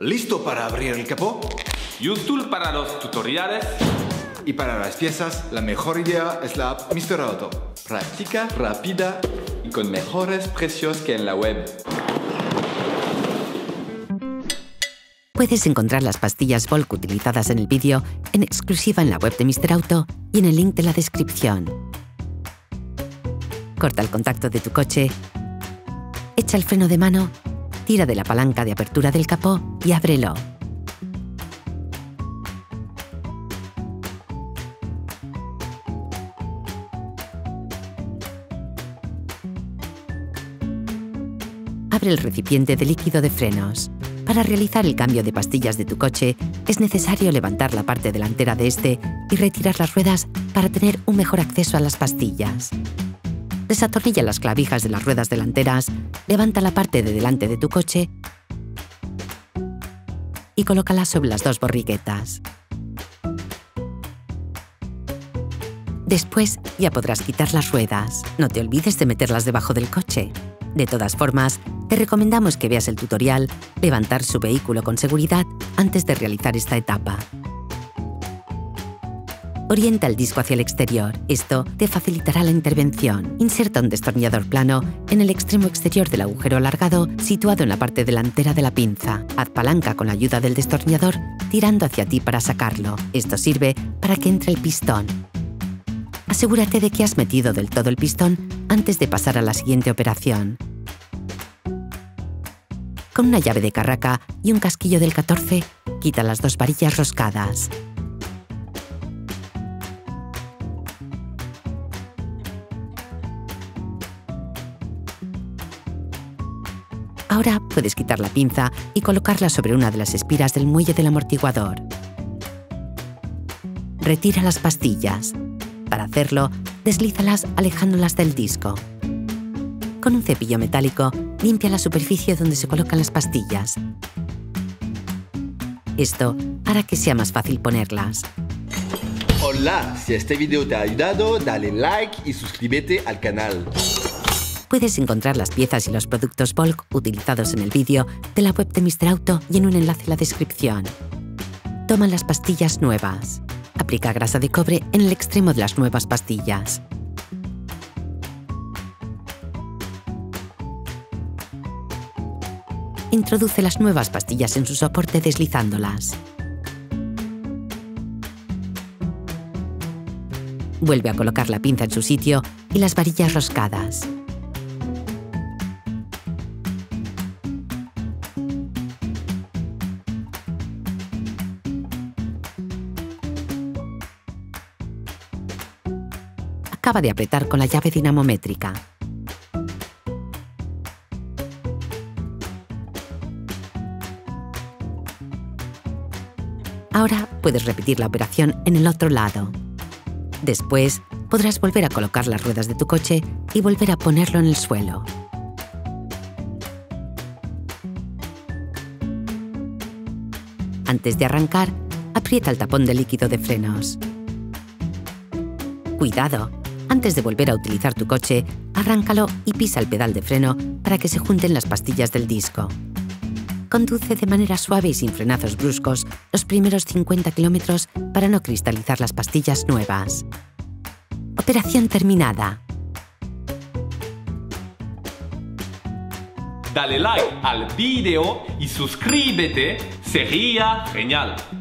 ¿Listo para abrir el capó? UseTool para los tutoriales. Y para las piezas, la mejor idea es la app Mister Auto. Práctica, rápida y con mejores precios que en la web. Puedes encontrar las pastillas Bolk utilizadas en el vídeo en exclusiva en la web de Mister Auto y en el link de la descripción. Corta el contacto de tu coche, echa el freno de mano, tira de la palanca de apertura del capó y ábrelo. Abre el recipiente de líquido de frenos. Para realizar el cambio de pastillas de tu coche, es necesario levantar la parte delantera de este y retirar las ruedas para tener un mejor acceso a las pastillas. Desatornilla las clavijas de las ruedas delanteras, levanta la parte de delante de tu coche y colócala sobre las dos borriquetas. Después ya podrás quitar las ruedas. No te olvides de meterlas debajo del coche. De todas formas, te recomendamos que veas el tutorial Levantar su vehículo con seguridad antes de realizar esta etapa. Orienta el disco hacia el exterior. Esto te facilitará la intervención. Inserta un destornillador plano en el extremo exterior del agujero alargado situado en la parte delantera de la pinza. Haz palanca con la ayuda del destornillador tirando hacia ti para sacarlo. Esto sirve para que entre el pistón. Asegúrate de que has metido del todo el pistón antes de pasar a la siguiente operación. Con una llave de carraca y un casquillo del 14, quita las dos varillas roscadas. Ahora puedes quitar la pinza y colocarla sobre una de las espiras del muelle del amortiguador. Retira las pastillas. Para hacerlo, deslízalas alejándolas del disco. Con un cepillo metálico, limpia la superficie donde se colocan las pastillas. Esto hará que sea más fácil ponerlas. Hola, si este video te ha ayudado, dale like y suscríbete al canal. Puedes encontrar las piezas y los productos Bolk utilizados en el vídeo de la web de Mister Auto y en un enlace en la descripción. Toma las pastillas nuevas. Aplica grasa de cobre en el extremo de las nuevas pastillas. Introduce las nuevas pastillas en su soporte deslizándolas. Vuelve a colocar la pinza en su sitio y las varillas roscadas. Acaba de apretar con la llave dinamométrica. Ahora puedes repetir la operación en el otro lado. Después podrás volver a colocar las ruedas de tu coche y volver a ponerlo en el suelo. Antes de arrancar, aprieta el tapón de líquido de frenos. Cuidado. Antes de volver a utilizar tu coche, arráncalo y pisa el pedal de freno para que se junten las pastillas del disco. Conduce de manera suave y sin frenazos bruscos los primeros 50 kilómetros para no cristalizar las pastillas nuevas. Operación terminada. Dale like al vídeo y suscríbete, sería genial.